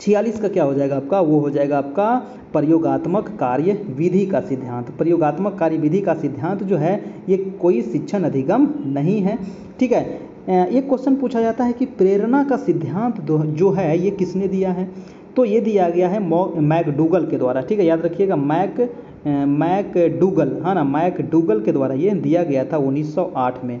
46 का क्या हो जाएगा आपका? वो हो जाएगा आपका प्रयोगात्मक कार्य विधि का सिद्धांत। प्रयोगात्मक कार्य विधि का सिद्धांत जो है ये कोई शिक्षण अधिगम नहीं है। ठीक है, एक क्वेश्चन पूछा जाता है कि प्रेरणा का सिद्धांत जो है ये किसने दिया है? तो ये दिया गया है मैकडूगल के द्वारा। ठीक है, याद रखिएगा मैकडूगल, हाँ ना, मैकडूगल के द्वारा ये दिया गया था 1908 में।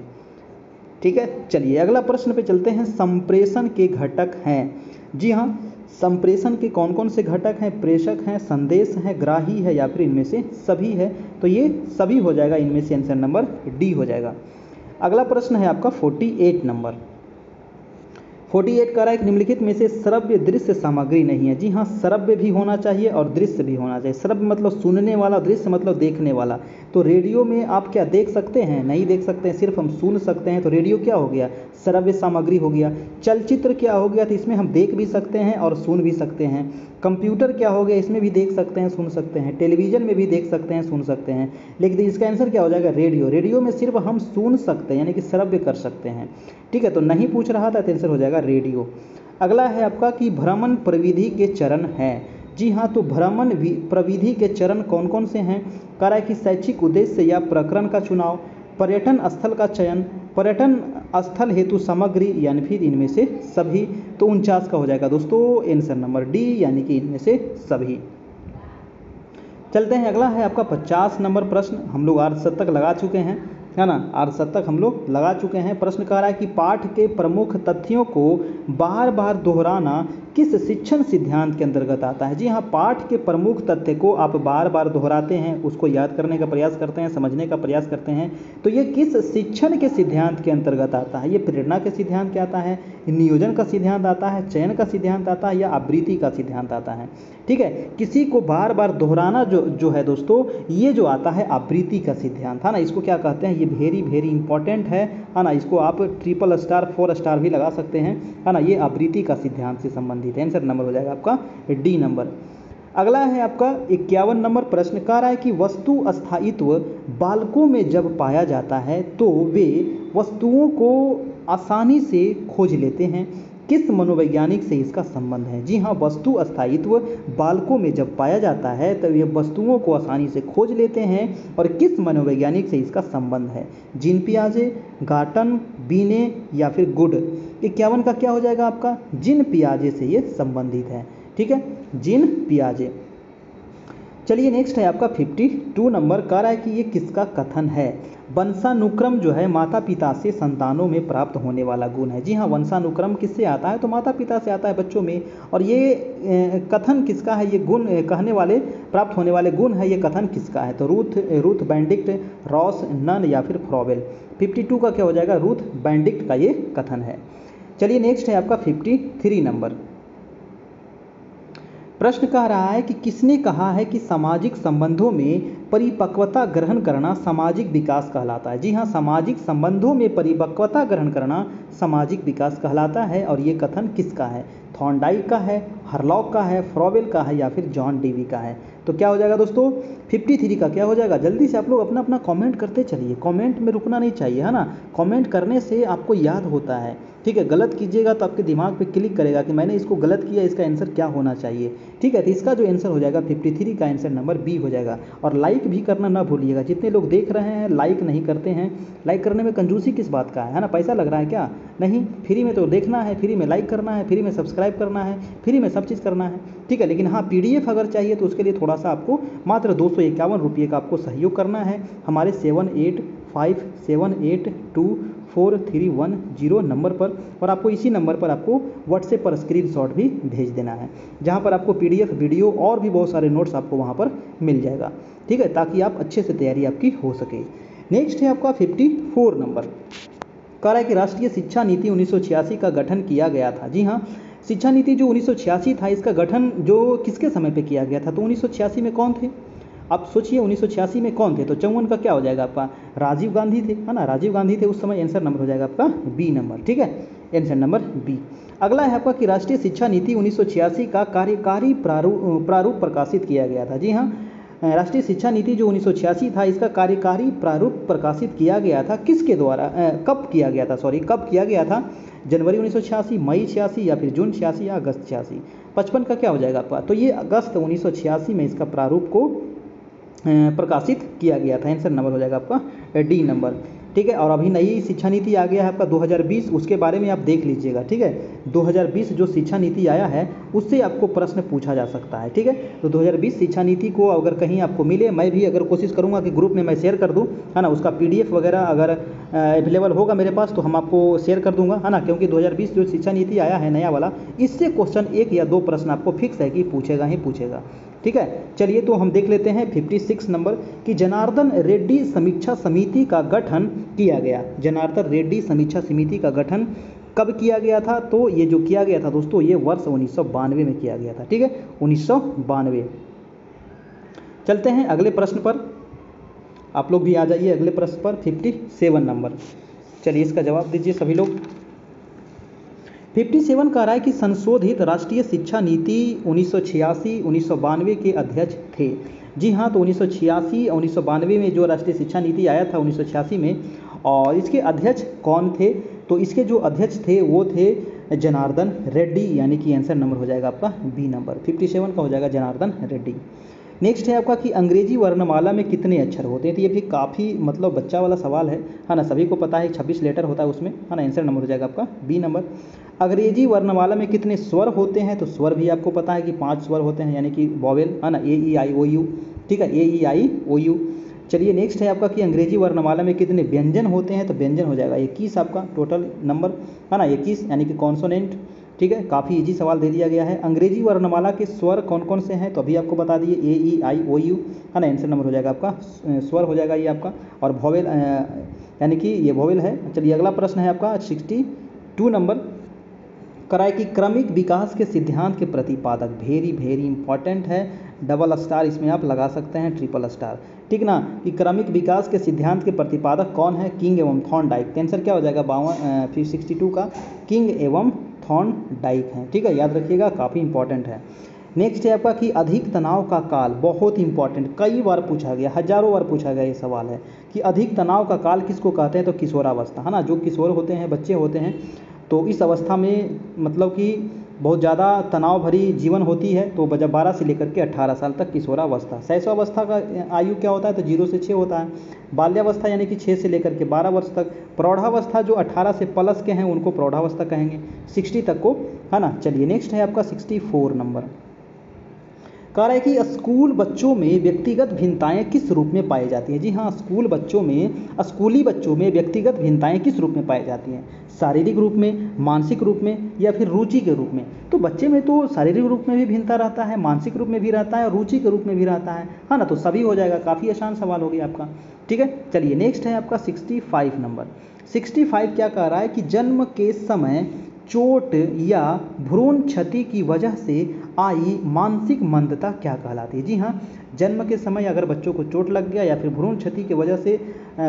ठीक है, चलिए अगला प्रश्न पे चलते हैं। संप्रेषण के घटक हैं। जी हाँ, संप्रेषण के कौन कौन से घटक हैं? प्रेषक हैं, संदेश है, ग्राही है या फिर इनमें से सभी है। तो ये सभी हो जाएगा, इनमें से आंसर नंबर डी हो जाएगा। अगला प्रश्न है आपका 48 नंबर। 48 कह रहा है कि निम्नलिखित में से श्रव्य दृश्य सामग्री नहीं है। जी हाँ, श्रव्य भी होना चाहिए और दृश्य भी होना चाहिए। श्रव्य मतलब सुनने वाला, दृश्य मतलब देखने वाला। तो रेडियो में आप क्या देख सकते हैं? नहीं देख सकते हैं, सिर्फ हम सुन सकते हैं। तो रेडियो क्या हो गया? श्रव्य सामग्री हो गया। चलचित्र क्या हो गया? तो इसमें हम देख भी सकते हैं और सुन भी सकते हैं। कंप्यूटर क्या हो गया? इसमें भी देख सकते हैं, सुन सकते हैं। टेलीविज़न में भी देख सकते हैं, सुन सकते हैं, लेकिन इसका आंसर क्या हो जाएगा? रेडियो। रेडियो में सिर्फ हम सुन सकते हैं, यानी कि श्रव्य कर सकते हैं। ठीक है, तो नहीं पूछ रहा था, तो आंसर हो जाएगा रेडियो। अगला है आपका कि भ्रमण प्रविधि के चरण हैं। जी हाँ, तो भ्रमण प्रविधि के चरण कौन कौन से हैं? कह रहा है कि शैक्षिक उद्देश्य या प्रकरण का चुनाव, पर्यटन स्थल का चयन, पर्यटन स्थल हेतु सामग्री यानी फिर इनमें से सभी। तो 49 का हो जाएगा दोस्तों आंसर नंबर डी, यानी कि इनमें से सभी। चलते हैं अगला है आपका 50 नंबर प्रश्न। हम लोग 8 तक लगा चुके हैं, है ना, 8 तक हम लोग लगा चुके हैं। प्रश्न कह रहा है कि पाठ के प्रमुख तथ्यों को बार बार दोहराना किस शिक्षण सिद्धांत के अंतर्गत आता है। जी हाँ, पाठ के प्रमुख तथ्य को आप बार बार दोहराते हैं, उसको याद करने का प्रयास करते हैं, समझने का प्रयास करते हैं, तो ये किस शिक्षण के सिद्धांत के अंतर्गत आता है। ये प्रेरणा के सिद्धांत के आता है, नियोजन का सिद्धांत आता है, चयन का सिद्धांत आता है, या आवृत्ति का सिद्धांत आता है। ठीक है, किसी को बार बार दोहराना जो है दोस्तों, ये जो आता है आवृत्ति का सिद्धांत है ना, इसको क्या कहते हैं, ये वेरी वेरी इंपॉर्टेंट है ना, इसको आप 4 स्टार भी लगा सकते हैं, है ना, ये आवृत्ति का सिद्धांत से संबंधित है। आंसर नंबर हो जाएगा आपका डी नंबर। अगला है आपका 51 नंबर प्रश्न, कह रहा है कि वस्तु स्थायित्व बालकों में जब पाया जाता है तो वे वस्तुओं को आसानी से खोज लेते हैं, किस मनोवैज्ञानिक से इसका संबंध है। जी हाँ, वस्तु अस्थायित्व बालकों में जब पाया जाता है तब ये वस्तुओं को आसानी से खोज लेते हैं, और किस मनोवैज्ञानिक से इसका संबंध है। जिन पियाजे, गार्टन, बीने या फिर गुड। 51 का क्या हो जाएगा आपका, जिन पियाजे से ये संबंधित है। ठीक है, जिन पियाजे। चलिए नेक्स्ट है आपका 52 नंबर, कह रहा है कि ये किसका कथन है। वंशानुक्रम जो है माता पिता से संतानों में प्राप्त होने वाला गुण है। जी हाँ, वंशानुक्रम किससे आता है, तो माता पिता से आता है बच्चों में, और ये कथन किसका है, ये गुण कहने वाले प्राप्त होने वाले गुण है, ये कथन किसका है, तो रूथ बेंडिक्ट, रॉस, नन या फिर फ्रॉवेल। 52 का क्या हो जाएगा, रूथ बेंडिक्ट का ये कथन है। चलिए नेक्स्ट है आपका 53 नंबर प्रश्न, कह रहा है कि किसने कहा है कि सामाजिक संबंधों में परिपक्वता ग्रहण करना सामाजिक विकास कहलाता है। जी हाँ, सामाजिक संबंधों में परिपक्वता ग्रहण करना सामाजिक विकास कहलाता है, और ये कथन किसका है, थॉर्नडाइक का है, हर्लॉक का है, फ्रॉवेल का है, या फिर जॉन डीवी का है। तो क्या हो जाएगा दोस्तों, 53 का क्या हो जाएगा। जल्दी से आप लोग अपना अपना कमेंट करते चलिए, कमेंट में रुकना नहीं चाहिए, है ना, कमेंट करने से आपको याद होता है। ठीक है, गलत कीजिएगा तो आपके दिमाग पे क्लिक करेगा कि मैंने इसको गलत किया, इसका आंसर क्या होना चाहिए। ठीक है, तो इसका जो आंसर हो जाएगा 53 का आंसर नंबर बी हो जाएगा। और लाइक भी करना ना भूलिएगा, जितने लोग देख रहे हैं लाइक नहीं करते हैं, लाइक करने में कंजूसी किस बात का है ना, पैसा लग रहा है क्या, नहीं, फ्री में तो देखना है, फ्री में लाइक करना है, फ्री में सब्सक्राइब करना है, फ्री में सब चीज़ करना है। ठीक है, लेकिन हाँ, PDF अगर चाहिए तो उसके लिए थोड़ा सा आपको मात्र 251 रुपये का आपको सहयोग करना है, हमारे 7857824310 नंबर पर, और आपको इसी नंबर पर आपको व्हाट्सएप पर स्क्रीनशॉट भी भेज देना है, जहां पर आपको PDF, वीडियो और भी बहुत सारे नोट्स आपको वहां पर मिल जाएगा। ठीक है, ताकि आप अच्छे से तैयारी आपकी हो सके। नेक्स्ट है आपका 54 नंबर, कह रहा है कि राष्ट्रीय शिक्षा नीति 1986 का गठन किया गया था। जी हाँ, शिक्षा नीति जो 1986 था, इसका गठन जो किसके समय पे किया गया था, तो 1986 में कौन थे, आप सोचिए 1986 में कौन थे, तो 54 का क्या हो जाएगा आपका, राजीव गांधी थे, है ना, राजीव गांधी थे उस समय। आंसर नंबर हो जाएगा आपका बी नंबर। ठीक है, आंसर नंबर बी। अगला है आपका कि राष्ट्रीय शिक्षा नीति 1986 का कार्यकारी प्रारूप प्रकाशित किया गया था। जी हाँ, राष्ट्रीय शिक्षा नीति जो 1986 था, इसका कार्यकारी प्रारूप प्रकाशित किया गया था किसके द्वारा, कब किया गया था, जनवरी 1986, मई 1986, या फिर जून 1986, या अगस्त 1986। 55 का क्या हो जाएगा आपका, तो ये अगस्त 1986 में इसका प्रारूप को प्रकाशित किया गया था। आंसर नंबर हो जाएगा आपका डी नंबर। ठीक है, और अभी नई शिक्षा नीति आ गया है आपका 2020, उसके बारे में आप देख लीजिएगा। ठीक है, 2020 जो शिक्षा नीति आया है उससे आपको प्रश्न पूछा जा सकता है। ठीक है, तो 2020 शिक्षा नीति को अगर कहीं आपको मिले, मैं भी अगर कोशिश करूंगा कि ग्रुप में मैं शेयर कर दूं, है ना, उसका PDF वगैरह अगर अवेलेबल होगा मेरे पास तो हम आपको शेयर कर दूंगा, है ना, क्योंकि 2020 जो शिक्षा नीति आया है नया वाला, इससे क्वेश्चन 1 या 2 प्रश्न आपको फिक्स है कि पूछेगा ही पूछेगा। ठीक है, चलिए तो हम देख लेते हैं 56 नंबर कि जनार्दन रेड्डी समीक्षा समिति का गठन किया गया। जनार्दन रेड्डी समीक्षा समिति का गठन कब किया गया था, तो ये जो किया गया था दोस्तों, ये वर्ष 1992 में किया गया था। ठीक है, 1992। चलते हैं अगले प्रश्न पर, आप लोग भी आ जाइए अगले प्रश्न पर, 57 नंबर। चलिए इसका जवाब दीजिए सभी लोग। 57 कह रहा है कि संशोधित राष्ट्रीय शिक्षा नीति 1986-1992 के अध्यक्ष थे। जी हाँ, तो 1986 और 1992 में जो राष्ट्रीय शिक्षा नीति आया था 1986 में, और इसके अध्यक्ष कौन थे, तो इसके जो अध्यक्ष थे वो थे जनार्दन रेड्डी, यानी कि आंसर नंबर हो जाएगा आपका बी नंबर। 57 का हो जाएगा जनार्दन रेड्डी। नेक्स्ट है आपका कि अंग्रेजी वर्णमाला में कितने अक्षर होते हैं, तो ये भी काफ़ी मतलब बच्चा वाला सवाल है ना, सभी को पता है 26 लेटर होता है उसमें, है ना। आंसर नंबर हो जाएगा आपका बी नंबर। अंग्रेजी वर्णमाला में कितने स्वर होते हैं, तो स्वर भी आपको पता है कि 5 स्वर होते हैं, यानी कि वॉवेल, है ना, AEIOU। ठीक है, AEIOU। चलिए नेक्स्ट है आपका कि अंग्रेजी वर्णमाला में कितने व्यंजन होते हैं, तो व्यंजन हो जाएगा 21 आपका टोटल नंबर, है ना, 21, यानी कि कॉन्सोनेंट। ठीक है, काफ़ी इजी सवाल दे दिया गया है। अंग्रेजी वर्णमाला के स्वर कौन कौन से हैं, तो अभी आपको बता दिए ए ई आई ओ यू है ना, आंसर नंबर हो जाएगा आपका, स्वर हो जाएगा ये आपका, और वॉवेल यानी कि ये वॉवेल है। चलिए अगला प्रश्न है आपका 62 नंबर, कराए कि क्रमिक विकास के सिद्धांत के प्रतिपादक, वेरी वेरी इंपॉर्टेंट है, डबल स्टार इसमें आप लगा सकते हैं, ट्रिपल स्टार, ठीक ना, कि क्रमिक विकास के सिद्धांत के प्रतिपादक कौन है, किंग एवं थॉर्नडाइक। आंसर क्या हो जाएगा 52 का, किंग एवं थॉर्नडाइक हैं, ठीक है, याद रखिएगा, काफ़ी इंपॉर्टेंट है। नेक्स्ट है आपका कि अधिक तनाव का काल, बहुत इंपॉर्टेंट, कई बार पूछा गया, हजारों बार पूछा गया ये सवाल है कि अधिक तनाव का काल किसको कहते हैं, तो किशोरावस्था है ना, जो किशोर होते हैं, बच्चे होते हैं, तो इस अवस्था में मतलब कि बहुत ज़्यादा तनाव भरी जीवन होती है, तो जब 12 से लेकर के 18 साल तक किशोरावस्था। शैशवावस्था का आयु क्या होता है, तो 0 से 6 होता है। बाल्यावस्था यानी कि 6 से लेकर के 12 वर्ष तक। प्रौढ़ावस्था जो 18 से प्लस के हैं उनको प्रौढ़ावस्था कहेंगे, 60 तक को, है ना। चलिए नेक्स्ट है आपका 64 नंबर, कह रहा है कि स्कूल बच्चों में व्यक्तिगत भिन्नताएं किस रूप में पाई जाती हैं। जी हाँ, स्कूल बच्चों में, स्कूली बच्चों में व्यक्तिगत भिन्नताएं किस रूप में पाई जाती हैं, शारीरिक रूप में, मानसिक रूप में, या फिर रुचि के रूप में। तो बच्चे में तो शारीरिक रूप में भी भिन्नता रहता है, मानसिक रूप में भी रहता है, और रुचि के रूप में भी रहता है, हाँ ना, तो सभी हो जाएगा, काफ़ी आसान सवाल हो गया आपका, ठीक है। चलिए नेक्स्ट है आपका 65 नंबर, 65 क्या कह रहा है कि जन्म के समय चोट या भ्रूण क्षति की वजह से आई मानसिक मंदता क्या कहलाती है। जी हाँ, जन्म के समय अगर बच्चों को चोट लग गया या फिर भ्रूण क्षति की वजह से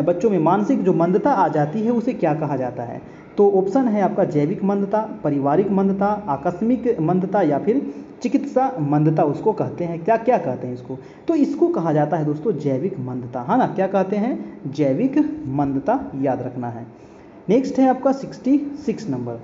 बच्चों में मानसिक जो मंदता आ जाती है उसे क्या कहा जाता है, तो ऑप्शन है आपका जैविक मंदता, पारिवारिक मंदता, आकस्मिक मंदता, या फिर चिकित्सा मंदता उसको कहते हैं। क्या क्या कहते हैं इसको, तो इसको कहा जाता है दोस्तों जैविक मंदता, है ना, क्या कहते हैं, जैविक मंदता, याद रखना है। नेक्स्ट है आपका 66 नंबर,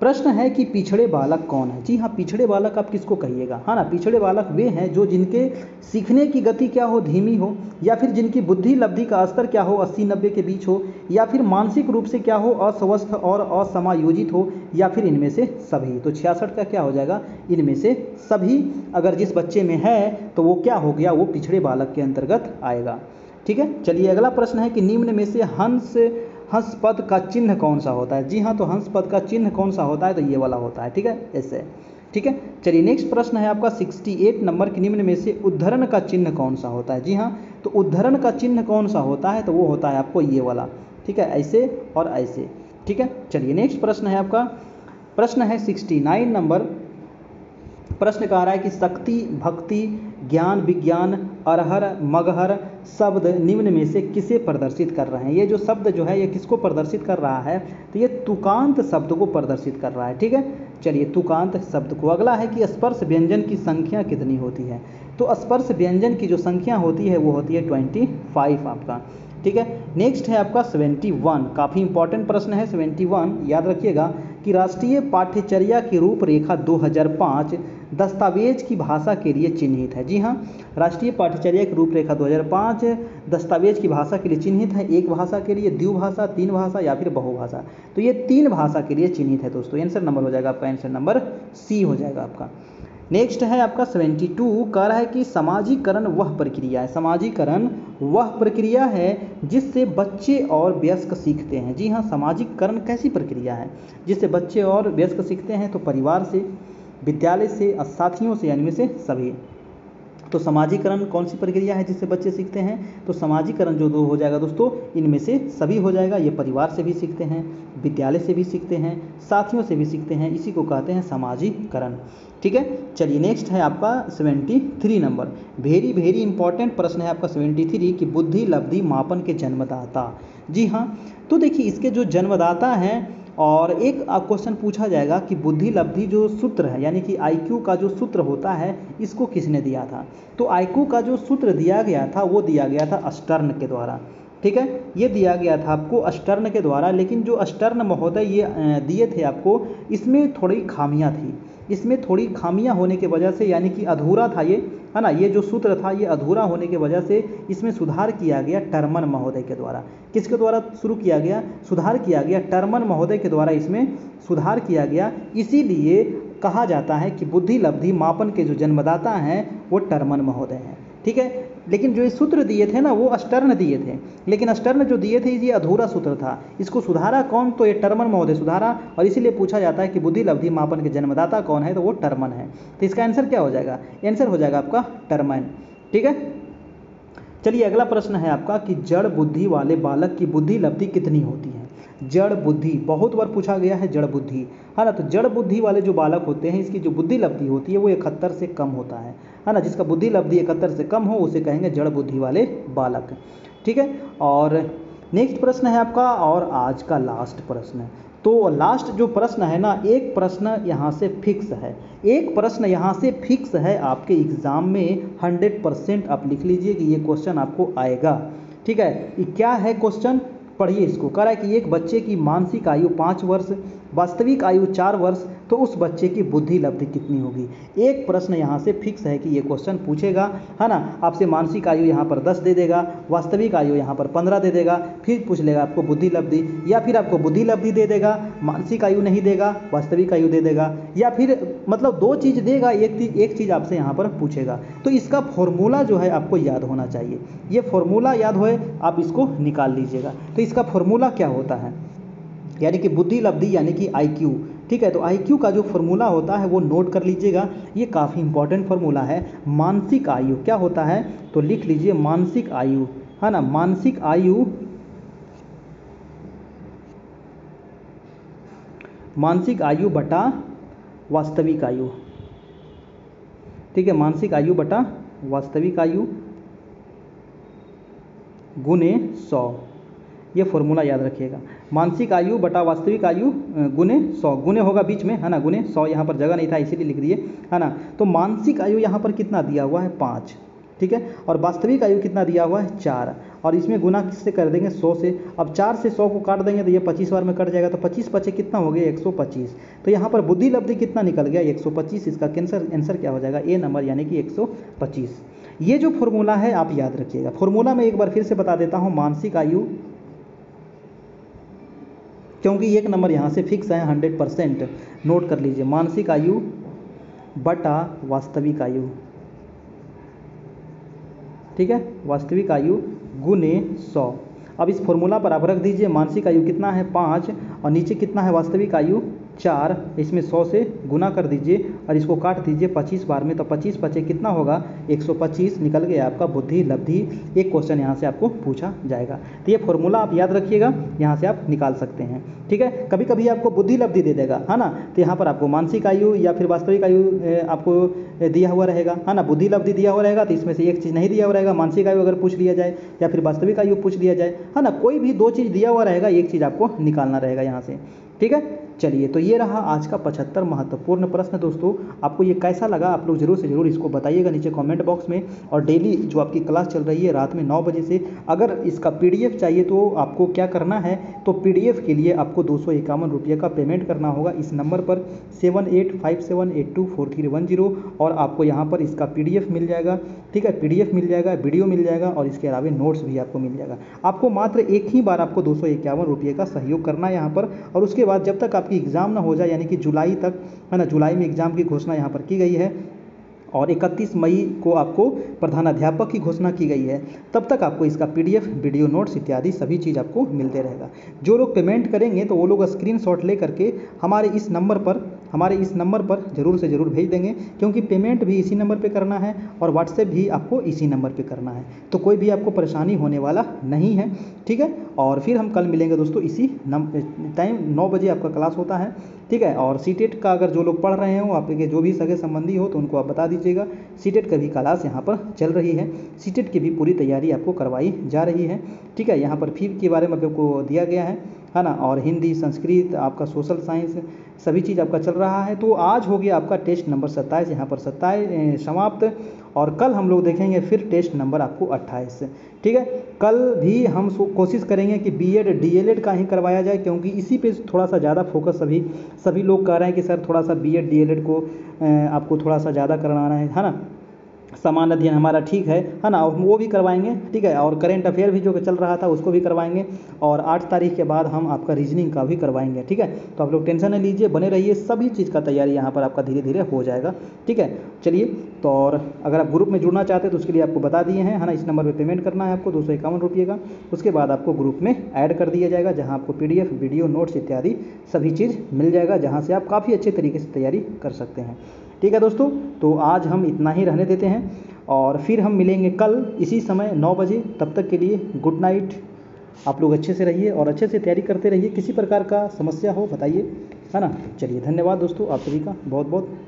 प्रश्न है कि पिछड़े बालक कौन है। जी हाँ, पिछड़े बालक आप किसको कहिएगा, हाँ ना, पिछड़े बालक वे हैं जो जिनके सीखने की गति क्या हो, धीमी हो, या फिर जिनकी बुद्धि लब्धि का स्तर क्या हो, 80-90 के बीच हो, या फिर मानसिक रूप से क्या हो, अस्वस्थ और असमायोजित हो, या फिर इनमें से सभी। तो 66 का क्या हो जाएगा, इनमें से सभी अगर जिस बच्चे में है तो वो क्या हो गया, वो पिछड़े बालक के अंतर्गत आएगा, ठीक है। चलिए अगला प्रश्न है कि निम्न में से हंस पद का चिन्ह कौन सा होता है। जी हाँ, तो हंस पद का चिन्ह कौन सा होता है, तो ये वाला होता है, ठीक है, ऐसे, ठीक है। चलिए नेक्स्ट प्रश्न है आपका 68 नंबर के निम्न में से उद्धरण का चिन्ह कौन सा होता है। जी हाँ, तो उद्धरण का चिन्ह कौन सा होता है, तो वो होता है आपको ये वाला, ठीक है, ऐसे और ऐसे, ठीक है। चलिए नेक्स्ट प्रश्न है आपका, प्रश्न है 69 नंबर, प्रश्न कह रहा है कि शक्ति, भक्ति, ज्ञान, विज्ञान, अरहर, मगहर शब्द निम्न में से किसे प्रदर्शित कर रहे हैं। ये जो शब्द जो है ये किसको प्रदर्शित कर रहा है, तो ये तुकांत शब्द को प्रदर्शित कर रहा है, ठीक है। चलिए तुकांत शब्द को, अगला है कि स्पर्श व्यंजन की संख्या कितनी होती है, तो स्पर्श व्यंजन की जो संख्या होती है वो होती है 25 आपका, ठीक है। नेक्स्ट है आपका 71, काफ़ी इंपॉर्टेंट प्रश्न है 71, याद रखिएगा कि राष्ट्रीय पाठ्यचर्या की रूपरेखा 2005 दस्तावेज की भाषा के लिए चिन्हित है। जी हाँ, राष्ट्रीय पाठ्यचर्या की रूपरेखा 2005 दस्तावेज की भाषा के लिए चिन्हित है, एक भाषा के लिए, द्विभाषा, तीन भाषा, या फिर बहुभाषा, तो ये तीन भाषा के लिए चिन्हित है दोस्तों। आंसर नंबर हो जाएगा आपका, आंसर नंबर सी हो जाएगा आपका। नेक्स्ट है आपका 72, कह रहा है कि समाजीकरण वह प्रक्रिया है, समाजीकरण वह प्रक्रिया है जिससे बच्चे और वयस्क सीखते हैं। जी हाँ, समाजीकरण कैसी प्रक्रिया है जिससे बच्चे और वयस्क सीखते हैं, तो परिवार से, विद्यालय से, साथियों से, यानी में से सभी। तो समाजीकरण कौन सी प्रक्रिया है जिससे बच्चे सीखते हैं, तो समाजीकरण जो दो हो जाएगा दोस्तों, इनमें से सभी हो जाएगा। ये परिवार से भी सीखते हैं, विद्यालय से भी सीखते हैं, साथियों से भी सीखते हैं, इसी को कहते हैं समाजीकरण, ठीक है। चलिए नेक्स्ट है आपका 73 नंबर, वेरी वेरी इंपॉर्टेंट प्रश्न है आपका 73 कि बुद्धि लब्धि मापन के जन्मदाता। जी हाँ, तो देखिए इसके जो जन्मदाता हैं, और एक क्वेश्चन पूछा जाएगा कि बुद्धि लब्धि जो सूत्र है यानी कि आईक्यू का जो सूत्र होता है इसको किसने दिया था, तो आईक्यू का जो सूत्र दिया गया था वो दिया गया था स्टर्न के द्वारा, ठीक है, ये दिया गया था आपको स्टर्न के द्वारा। लेकिन जो स्टर्न महोदय ये दिए थे आपको, इसमें थोड़ी खामियां थी, इसमें थोड़ी खामियां होने की वजह से, यानी कि अधूरा था ये, है ना, ये जो सूत्र था ये अधूरा होने की वजह से इसमें सुधार किया गया टर्मन महोदय के द्वारा। किसके द्वारा शुरू किया गया, सुधार किया गया टर्मन महोदय के द्वारा, इसमें सुधार किया गया। इसीलिए कहा जाता है कि बुद्धि लब्धि मापन के जो जन्मदाता हैं वो टर्मन महोदय हैं, ठीक है। लेकिन जो ये सूत्र दिए थे ना, वो स्टर्न दिए थे, लेकिन स्टर्न जो दिए थे ये अधूरा सूत्र था। इसको सुधारा कौन, तो ये टर्मन महोदय सुधारा, और इसीलिए पूछा जाता है कि बुद्धि लब्धि मापन के जन्मदाता कौन है, तो वो टर्मन है। तो इसका आंसर क्या हो जाएगा, आंसर हो जाएगा आपका टर्मन। ठीक है, चलिए अगला प्रश्न है आपका कि जड़ बुद्धि वाले बालक की बुद्धि लब्धि कितनी होती है। जड़ बुद्धि बहुत बार पूछा गया है, जड़ बुद्धि है ना। तो जड़ बुद्धि वाले जो बालक होते हैं, इसकी जो बुद्धि लब्धि होती है वो 71 से कम होता है ना। जिसका बुद्धि लब्धि 71 से कम हो उसे कहेंगे जड़ बुद्धि वाले बालक। ठीक है, और नेक्स्ट प्रश्न है आपका, और आज का लास्ट प्रश्न। तो लास्ट जो प्रश्न है ना, एक प्रश्न यहाँ से फिक्स है, एक प्रश्न यहाँ से फिक्स है आपके एग्ज़ाम में 100%। आप लिख लीजिए कि ये क्वेश्चन आपको आएगा। ठीक है, ये क्या है क्वेश्चन, पढ़िए इसको। कह रहा है कि एक बच्चे की मानसिक आयु 5 वर्ष, वास्तविक आयु 4 वर्ष, तो उस बच्चे की बुद्धि लब्धि कितनी होगी। एक प्रश्न यहाँ से फिक्स है कि ये क्वेश्चन पूछेगा, है ना। आपसे मानसिक आयु यहाँ पर 10 दे देगा, वास्तविक आयु यहाँ पर 15 दे देगा, फिर पूछ लेगा आपको बुद्धि लब्धि, या फिर आपको बुद्धि लब्धि दे देगा, मानसिक आयु नहीं देगा, वास्तविक आयु दे देगा, या फिर मतलब दो चीज़ देगा, एक चीज़ आपसे यहाँ पर पूछेगा। तो इसका फॉर्मूला जो है आपको याद होना चाहिए। ये फॉर्मूला याद होए आप इसको निकाल लीजिएगा। तो इसका फॉर्मूला क्या होता है, यानी कि बुद्धि लब्धि यानी कि IQ। ठीक है, तो IQ का जो फॉर्मूला होता है वो नोट कर लीजिएगा, ये काफ़ी इंपॉर्टेंट फॉर्मूला है। मानसिक आयु क्या होता है, तो लिख लीजिए मानसिक आयु, है ना, मानसिक आयु, मानसिक आयु बटा वास्तविक आयु। ठीक है, मानसिक आयु बटा वास्तविक आयु गुने 100। ये फॉर्मूला याद रखिएगा, मानसिक आयु बटा वास्तविक आयु गुने 100। गुने होगा बीच में, है ना, गुने 100, यहाँ पर जगह नहीं था इसीलिए लिख दिए, है ना। तो मानसिक आयु यहाँ पर कितना दिया हुआ है, 5। ठीक है, और वास्तविक आयु कितना दिया हुआ है, 4। और इसमें गुना किससे कर देंगे, 100 से। अब 4 से 100 को काट देंगे तो ये 25 बार में कट जाएगा, तो 25 बचे कितना हो गया, 125। तो यहाँ पर बुद्धि लब्धि कितना निकल गया, 125। इसका आंसर क्या हो जाएगा, ए नंबर, यानी कि 125। ये जो फॉर्मूला है आप याद रखिएगा। फॉर्मूला मैं एक बार फिर से बता देता हूँ, मानसिक आयु, क्योंकि एक नंबर यहाँ से फिक्स है 100%, नोट कर लीजिए, मानसिक आयु बटा वास्तविक आयु। ठीक है, वास्तविक आयु गुने 100। अब इस फॉर्मूला पर आप रख दीजिए, मानसिक आयु कितना है, 5, और नीचे कितना है वास्तविक आयु, 4। इसमें 100 से गुना कर दीजिए और इसको काट दीजिए 25 बार में, तो 25 बचे कितना होगा, 125 निकल गया आपका बुद्धि लब्धि। एक क्वेश्चन यहाँ से आपको पूछा जाएगा। तो ये फॉर्मूला आप याद रखिएगा, यहाँ से आप निकाल सकते हैं। ठीक है, कभी कभी आपको बुद्धि लब्धि दे देगा, है ना, तो यहाँ पर आपको मानसिक आयु या फिर वास्तविक आयु आपको दिया हुआ रहेगा, है ना। बुद्धि लब्धि दिया हुआ रहेगा तो इसमें से एक चीज़ नहीं दिया हुआ रहेगा, मानसिक आयु अगर पूछ लिया जाए या फिर वास्तविक आयु पूछ लिया जाए, है ना, कोई भी दो चीज़ दिया हुआ रहेगा, एक चीज़ आपको निकालना रहेगा यहाँ से। ठीक है, चलिए, तो ये रहा आज का 75 महत्वपूर्ण प्रश्न। दोस्तों आपको ये कैसा लगा, आप लोग जरूर से ज़रूर इसको बताइएगा नीचे कमेंट बॉक्स में। और डेली जो आपकी क्लास चल रही है रात में 9 बजे से, अगर इसका PDF चाहिए तो आपको क्या करना है, तो PDF के लिए आपको 251 रुपये का पेमेंट करना होगा इस नंबर पर 7857824310, और आपको यहाँ पर इसका PDF मिल जाएगा। ठीक है, PDF मिल जाएगा, वीडियो मिल जाएगा, और इसके अलावा नोट्स भी आपको मिल जाएगा। आपको मात्र एक ही बार आपको 251 रुपये का सहयोग करना है यहाँ पर, और उसके बाद जब तक आपकी एग्ज़ाम ना हो जाए, यानी कि जुलाई तक, है ना, जुलाई में एग्ज़ाम की घोषणा यहाँ पर की गई है और 31 मई को आपको प्रधानाध्यापक की घोषणा की गई है, तब तक आपको इसका PDF, वीडियो, नोट्स इत्यादि सभी चीज़ आपको मिलते रहेगा। जो लोग पेमेंट करेंगे तो वो लोग स्क्रीनशॉट ले करके हमारे इस नंबर पर ज़रूर से ज़रूर भेज देंगे, क्योंकि पेमेंट भी इसी नंबर पे करना है और व्हाट्सएप भी आपको इसी नंबर पे करना है, तो कोई भी आपको परेशानी होने वाला नहीं है। ठीक है, और फिर हम कल मिलेंगे दोस्तों, इसी टाइम 9 बजे आपका क्लास होता है। ठीक है, और सीटेट का अगर जो लोग पढ़ रहे हों, आपके जो भी सगे संबंधी हो, तो उनको आप बता दीजिएगा सीटेट का भी क्लास यहाँ पर चल रही है, सीटेट की भी पूरी तैयारी आपको करवाई जा रही है। ठीक है, यहाँ पर फी के बारे में आपको दिया गया है ना, और हिंदी, संस्कृत, आपका सोशल साइंस, सभी चीज़ आपका चल रहा है। तो आज हो गया आपका टेस्ट नंबर 27, यहाँ पर 27 समाप्त, और कल हम लोग देखेंगे फिर टेस्ट नंबर आपको 28। ठीक है, कल भी हम कोशिश करेंगे कि BEd DL का ही करवाया जाए, क्योंकि इसी पे थोड़ा सा ज़्यादा फोकस सभी लोग कह रहे हैं कि सर थोड़ा सा BEd DL को आपको थोड़ा सा ज़्यादा करवाना है ना। सामान्य अध्ययन हमारा ठीक है ना, वो भी करवाएंगे। ठीक है, और करेंट अफेयर भी जो चल रहा था उसको भी करवाएंगे, और 8 तारीख के बाद हम आपका रीजनिंग का भी करवाएंगे। ठीक है, तो आप लोग टेंशन नहीं लीजिए, बने रहिए, सभी चीज़ का तैयारी यहाँ पर आपका धीरे धीरे हो जाएगा। ठीक है, चलिए तो और अगर आप ग्रुप में जुड़ना चाहते हैं तो उसके लिए आपको बता दिए हैं, है ना। इस नंबर पे पेमेंट करना है आपको 251 रुपये का। उसके बाद आपको ग्रुप में ऐड कर दिया जाएगा, जहां आपको PDF, वीडियो, नोट्स इत्यादि सभी चीज़ मिल जाएगा, जहां से आप काफ़ी अच्छे तरीके से तैयारी कर सकते हैं। ठीक है दोस्तों, तो आज हम इतना ही रहने देते हैं और फिर हम मिलेंगे कल इसी समय 9 बजे। तब तक के लिए गुड नाइट। आप लोग अच्छे से रहिए और अच्छे से तैयारी करते रहिए। किसी प्रकार का समस्या हो बताइए, है ना। चलिए, धन्यवाद दोस्तों, आप सभी का बहुत बहुत